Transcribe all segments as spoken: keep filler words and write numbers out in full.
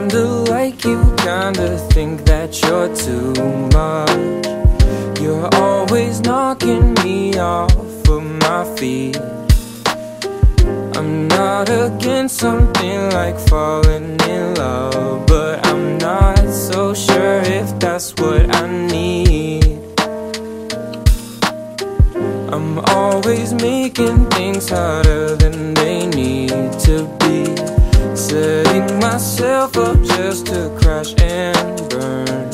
kinda like you, kinda think that you're too much. You're always knocking me off of my feet. I'm not against something like falling in love, but I'm not so sure if that's what I need. I'm always making things harder than they need to be, setting myself up just to crash and burn.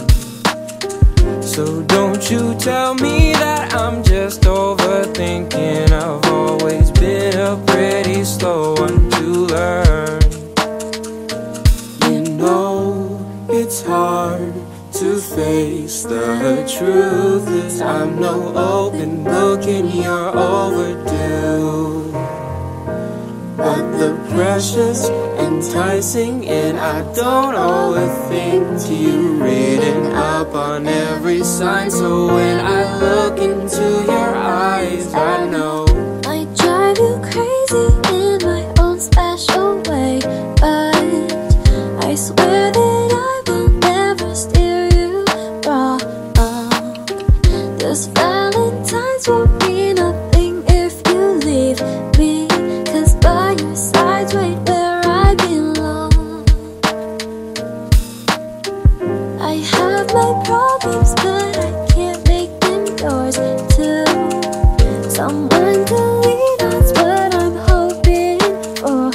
So don't you tell me that I'm just overthinking. I've always been a pretty slow one to learn. You know it's hard to face the truth is I'm no open book and you're overdue. But the pressure's enticing and I don't overthink to you, reading up on every sign. So when I look into your eyes, I know I drive you crazy in my own special way, but I swear that this Valentine's won't be nothing if you leave me, 'cause by your side's right where I belong. I have my problems but I can't make them yours too. Someone to lean on's what I'm hoping for.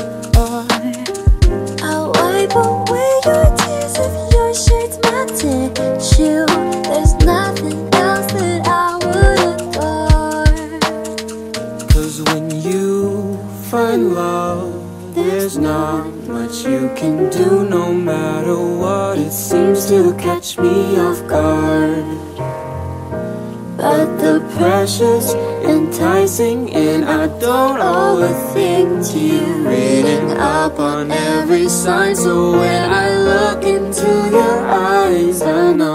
I'll wipe away your tears if your shirt's my tissue. There's nothing else that find love, there's not much you can do, no matter what. It seems to catch me off guard, but the pressure's enticing and I don't overthink to you, reading up on every sign. So when I look into your eyes, I know